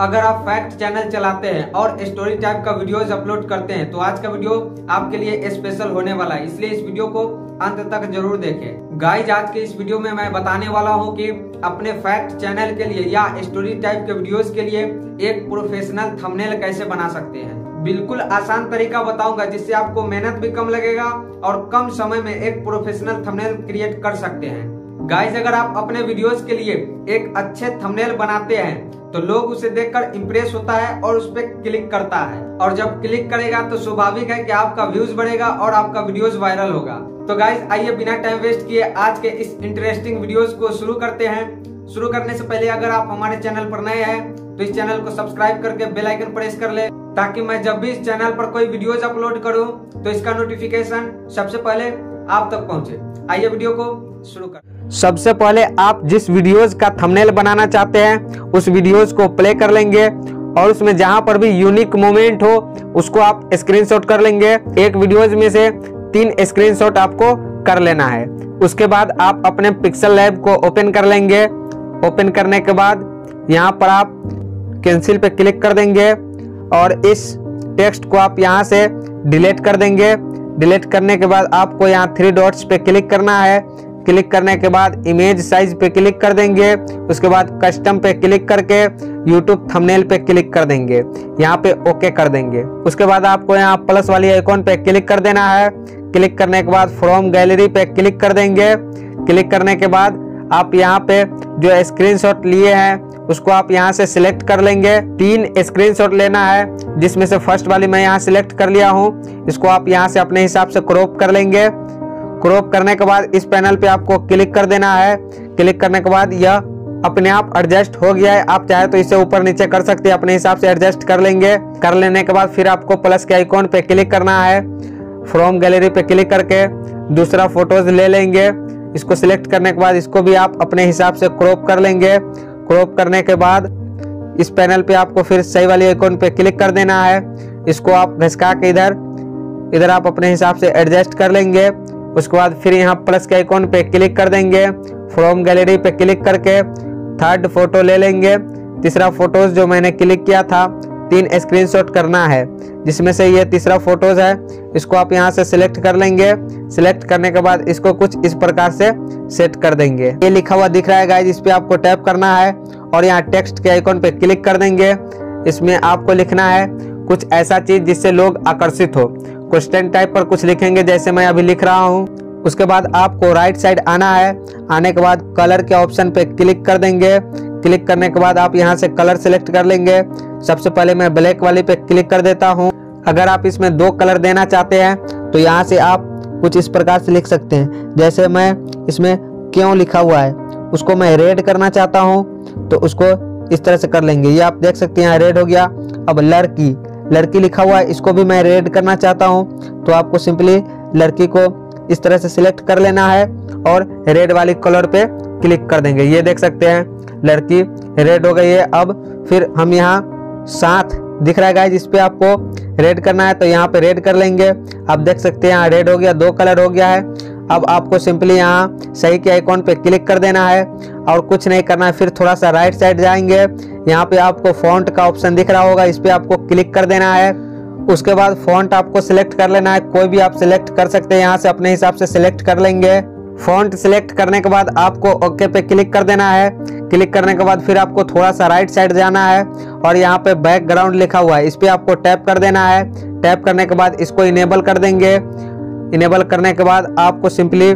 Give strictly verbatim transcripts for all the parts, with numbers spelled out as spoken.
अगर आप fact channel चलाते हैं और स्टोरी टाइप का वीडियोस अपलोड करते हैं तो आज का वीडियो आपके लिए स्पेशल होने वाला है, इसलिए इस वीडियो को अंत तक जरूर देखें। गाइज, आज के इस वीडियो में मैं बताने वाला हूं कि अपने फैक्ट चैनल के लिए या स्टोरी टाइप के वीडियोस के लिए एक प्रोफेशनल थंबनेल कैसे बना सकते हैं। बिल्कुल आसान तरीका बताऊंगा जिससे आपको मेहनत भी कम लगेगा और कम समय में एक प्रोफेशनल थंबनेल क्रिएट कर सकते हैं। गाइज, अगर आप अपने वीडियोस के लिए एक अच्छे थंबनेल बनाते हैं तो लोग उसे देखकर इंप्रेस होता है और उस पर क्लिक करता है, और जब क्लिक करेगा तो स्वाभाविक है कि आपका व्यूज बढ़ेगा और आपका वीडियोस वायरल होगा। तो गाइस, आइए बिना टाइम वेस्ट किए आज के इस इंटरेस्टिंग वीडियोस को शुरू करते हैं। शुरू करने से पहले अगर आप हमारे चैनल पर नए हैं तो इस चैनल को सब्सक्राइब करके बेल आइकन प्रेस कर ले, ताकि मैं जब भी इस चैनल पर कोई वीडियोस अपलोड करूं तो इसका नोटिफिकेशन सबसे पहले आप तक पहुंचे। आइए वीडियो को शुरू कर। सबसे पहले आप जिस वीडियोस का थंबनेल बनाना चाहते हैं उस वीडियोस को प्ले कर लेंगे और उसमें जहां पर भी यूनिक मोमेंट हो उसको आप स्क्रीनशॉट कर लेंगे। एक वीडियोस में से तीन स्क्रीनशॉट आपको कर लेना है। उसके बाद आप अपने पिक्सल लैब को ओपन कर लेंगे। ओपन करने के बाद यहां पर आप कैंसिल पे क्लिक कर देंगे और इस टेक्स्ट को आप यहाँ से डिलीट कर देंगे। डिलीट करने के बाद आपको यहाँ थ्री डॉट्स पे क्लिक करना है। क्लिक करने के बाद इमेज साइज पे क्लिक कर देंगे। उसके बाद कस्टम पे क्लिक करके यूट्यूब थंबनेल पे क्लिक कर देंगे। यहाँ पे ओके कर देंगे। उसके बाद आपको यहाँ प्लस वाली आइकॉन पे क्लिक कर देना है। क्लिक करने के बाद फ्रॉम गैलरी पे क्लिक कर देंगे। क्लिक करने के बाद आप यहाँ पे जो स्क्रीनशॉट लिए हैं उसको आप यहाँ से सिलेक्ट कर लेंगे। तीन स्क्रीनशॉट लेना है जिसमें से फर्स्ट वाली मैं यहाँ सिलेक्ट कर लिया हूँ। इसको आप यहाँ से अपने हिसाब से क्रॉप कर लेंगे। क्रॉप करने के बाद इस पैनल पे आपको क्लिक कर देना है। क्लिक करने के बाद यह अपने आप एडजस्ट हो गया है। आप चाहे तो इसे ऊपर नीचे कर सकते हैं, अपने हिसाब से एडजस्ट कर लेंगे। कर लेने के बाद फिर आपको प्लस के आइकॉन पे क्लिक करना है। फ्रॉम गैलरी पे क्लिक करके दूसरा फोटोज ले लेंगे। इसको सिलेक्ट करने के बाद इसको भी आप अपने हिसाब से क्रॉप कर लेंगे। क्रॉप करने के बाद इस पैनल पे आपको फिर सही वाली आइकॉन पे क्लिक कर देना है। इसको आप घसका के इधर इधर आप अपने हिसाब से एडजस्ट कर लेंगे। उसके बाद फिर यहाँ प्लस के आइकॉन पे क्लिक कर देंगे। फ्रॉम गैलरी पे क्लिक करके थर्ड फोटो ले लेंगे। तीसरा फोटोज जो मैंने क्लिक किया था, तीन स्क्रीनशॉट करना है जिसमें से ये तीसरा फोटोज है। इसको आप यहाँ से सिलेक्ट कर लेंगे। सिलेक्ट करने के बाद इसको कुछ इस प्रकार से सेट कर देंगे। ये लिखा हुआ दिख रहा है गाइस, इस पे आपको टैप करना है और यहाँ टेक्स्ट के आइकॉन पे क्लिक कर देंगे। इसमें आपको लिखना है कुछ ऐसा चीज जिससे लोग आकर्षित हो। क्वेश्चन टाइप पर कुछ लिखेंगे जैसे मैं अभी लिख रहा हूँ। उसके बाद आपको राइट साइड आना है। आने के बाद कलर के ऑप्शन पे क्लिक कर देंगे। क्लिक करने के बाद आप यहाँ से कलर सेलेक्ट कर लेंगे। सबसे पहले मैं ब्लैक वाली पे क्लिक कर देता हूँ। अगर आप इसमें दो कलर देना चाहते हैं तो यहाँ से आप कुछ इस प्रकार से लिख सकते हैं। जैसे मैं इसमें क्यों लिखा हुआ है उसको मैं रेड करना चाहता हूँ तो उसको इस तरह से कर लेंगे। ये आप देख सकते हैं यहाँ रेड हो गया। अब लड़की लड़की लिखा हुआ है, इसको भी मैं रेड करना चाहता हूँ तो आपको सिंपली लड़की को इस तरह से सिलेक्ट कर लेना है और रेड वाली कलर पे क्लिक कर देंगे। ये देख सकते हैं लड़की रेड हो गई है। अब फिर हम यहाँ साथ दिख रहा है गाइस, इस पे आपको रेड करना है तो यहाँ पे रेड कर लेंगे। आप देख सकते हैं यहाँ रेड हो गया, दो कलर हो गया है। अब आपको सिंपली यहाँ सही के आइकॉन पे क्लिक कर देना है और कुछ नहीं करना है। फिर थोड़ा सा राइट साइड जाएंगे, यहाँ पे आपको फॉन्ट का ऑप्शन दिख रहा होगा, इस पे आपको क्लिक कर देना है। उसके बाद फॉन्ट आपको सिलेक्ट कर लेना है, कोई भी आप सिलेक्ट कर सकते हैं, यहाँ से अपने हिसाब से सिलेक्ट कर लेंगे। फॉन्ट सिलेक्ट करने के बाद आपको ओके पे क्लिक कर देना है। क्लिक करने के बाद फिर आपको थोड़ा सा राइट साइड जाना है और यहाँ पे बैकग्राउंड लिखा हुआ है, इस पे आपको टैप कर देना है। टैप करने के बाद इसको इनेबल कर देंगे। इनेबल करने के बाद आपको सिंपली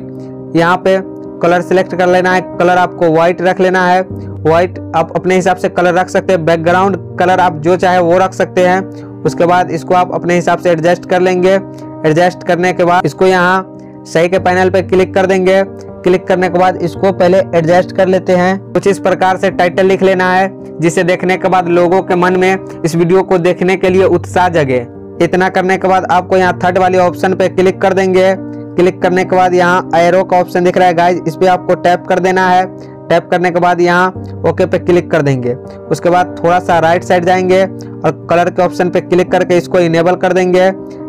यहाँ पे कलर सिलेक्ट कर लेना है। कलर आपको व्हाइट रख लेना है। व्हाइट आप अपने हिसाब से कलर रख सकते हैं। बैकग्राउंड कलर आप जो चाहे वो रख सकते हैं। उसके बाद इसको आप अपने हिसाब से एडजस्ट कर लेंगे। एडजस्ट करने के बाद इसको यहाँ सही के पैनल पे क्लिक कर देंगे। क्लिक करने के बाद इसको पहले एडजस्ट कर लेते हैं। कुछ इस प्रकार से टाइटल लिख लेना है जिसे देखने के बाद लोगों के मन में इस वीडियो को देखने के लिए उत्साह जगे। इतना करने के बाद आपको यहाँ थर्ड वाले ऑप्शन पे क्लिक कर देंगे। क्लिक करने के बाद यहाँ एरो का ऑप्शन दिख रहा है गाइस, इस पे आपको टैप कर देना है। टैप करने के बाद यहाँ ओके पे क्लिक कर देंगे। उसके बाद थोड़ा सा राइट साइड जाएंगे और कलर के ऑप्शन पे क्लिक करके इसको इनेबल कर देंगे।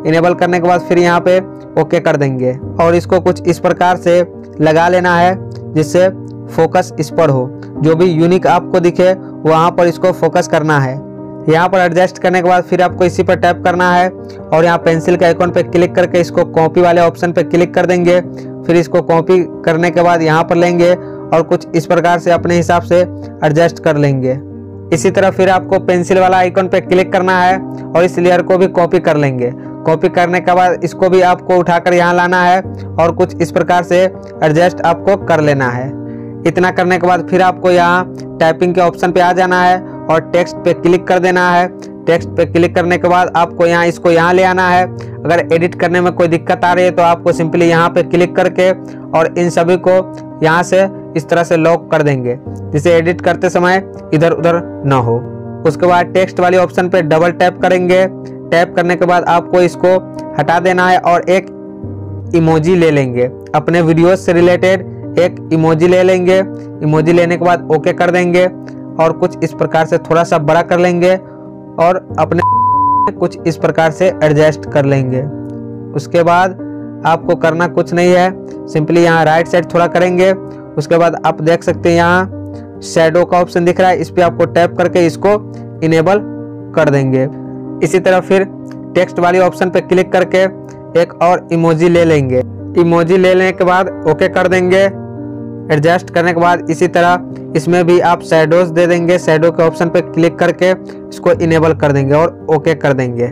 इनेबल करने के बाद फिर यहाँ पे ओके कर देंगे और इसको कुछ इस प्रकार से लगा लेना है जिससे फोकस इस पर हो। जो भी यूनिक आपको दिखे वहाँ पर इसको फोकस करना है। यहाँ पर एडजस्ट करने के बाद फिर आपको इसी पर टैप करना है और यहाँ पेंसिल के आइकॉन पर क्लिक करके इसको कॉपी वाले ऑप्शन पर क्लिक कर देंगे। फिर इसको कॉपी करने के बाद यहाँ पर लेंगे और कुछ इस प्रकार से अपने हिसाब से एडजस्ट कर लेंगे। इसी तरह फिर आपको पेंसिल वाला आइकॉन पर क्लिक करना है और इस लेयर को भी कॉपी कर लेंगे। कॉपी करने के बाद इसको भी आपको उठाकर यहाँ लाना है और कुछ इस प्रकार से एडजस्ट आपको कर लेना है। इतना करने के बाद फिर आपको यहाँ टाइपिंग के ऑप्शन पे आ जाना है और टेक्स्ट पे क्लिक कर देना है। टेक्स्ट पे क्लिक करने के बाद आपको यहाँ इसको यहाँ ले आना है। अगर एडिट करने में कोई दिक्कत आ रही है तो आपको सिंपली यहाँ पे क्लिक करके और इन सभी को यहाँ से इस तरह से लॉक कर देंगे, जिसे एडिट करते समय इधर उधर ना हो। उसके बाद टेक्स्ट वाले ऑप्शन पे डबल टैप करेंगे। टैप करने के बाद आपको इसको हटा देना है और एक इमोजी ले लेंगे, अपने वीडियोस से रिलेटेड एक इमोजी ले लेंगे। इमोजी लेने के बाद ओके कर देंगे और कुछ इस प्रकार से थोड़ा सा बड़ा कर लेंगे और अपने कुछ इस प्रकार से एडजस्ट कर लेंगे। उसके बाद आपको करना कुछ नहीं है, सिंपली यहाँ राइट साइड थोड़ा करेंगे। उसके बाद आप देख सकते हैं यहाँ शैडो का ऑप्शन दिख रहा है, इस पर आपको टैप करके इसको इनेबल कर देंगे। इसी तरह फिर टेक्स्ट वाली ऑप्शन पर क्लिक करके एक और इमोजी ले लेंगे। इमोजी ले लेने के बाद ओके कर देंगे। एडजस्ट करने के बाद इसी तरह इसमें भी आप शैडोज दे देंगे। शैडो के ऑप्शन पर क्लिक करके इसको इनेबल कर देंगे और ओके कर देंगे।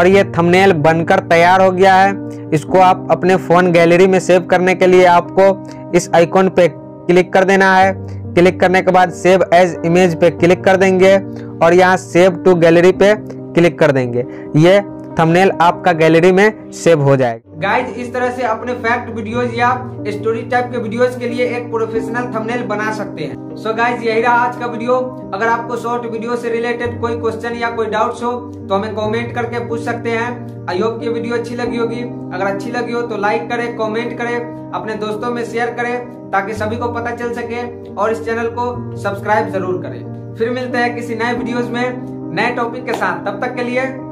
और ये थंबनेल बनकर तैयार हो गया है। इसको आप अपने फ़ोन गैलरी में सेव करने के लिए आपको इस आइकॉन पे क्लिक कर देना है। क्लिक करने के बाद सेव एज इमेज पे क्लिक कर देंगे और यहाँ सेव टू गैलरी पे क्लिक कर देंगे। ये थंबनेल आपका गैलरी में सेव हो जाएगा। गाइज, इस तरह से अपने फैक्ट वीडियोस या स्टोरी टाइप के वीडियोस के लिए एक प्रोफेशनल थंबनेल बना सकते हैं। सो गाइज, यही रहा आज का वीडियो। अगर आपको शॉर्ट वीडियो से रिलेटेड कोई क्वेश्चन या कोई डाउट्स हो तो हमें कमेंट करके पूछ सकते हैं। आई होप ये वीडियो अच्छी लगी होगी। अगर अच्छी लगी हो तो लाइक करे, कॉमेंट करे, अपने दोस्तों में शेयर करे ताकि सभी को पता चल सके, और इस चैनल को सब्सक्राइब जरूर करे। फिर मिलते हैं किसी नए वीडियोज में नए टॉपिक के साथ। तब तक के लिए